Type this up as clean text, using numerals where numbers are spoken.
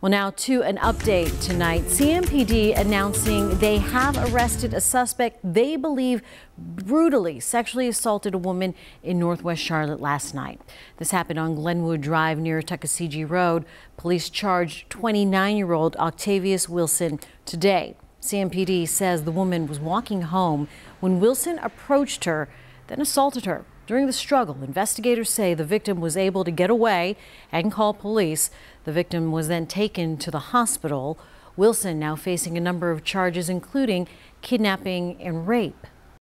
Well, now to an update tonight. CMPD announcing they have arrested a suspect they believe brutally sexually assaulted a woman in Northwest Charlotte last night. This happened on Glenwood Drive near Tuckaseegee Road. Police charged 29-year-old Octavius Wilson today. CMPD says the woman was walking home when Wilson approached her, then assaulted her. During the struggle, investigators say the victim was able to get away and call police. The victim was then taken to the hospital. Wilson now facing a number of charges, including kidnapping and rape.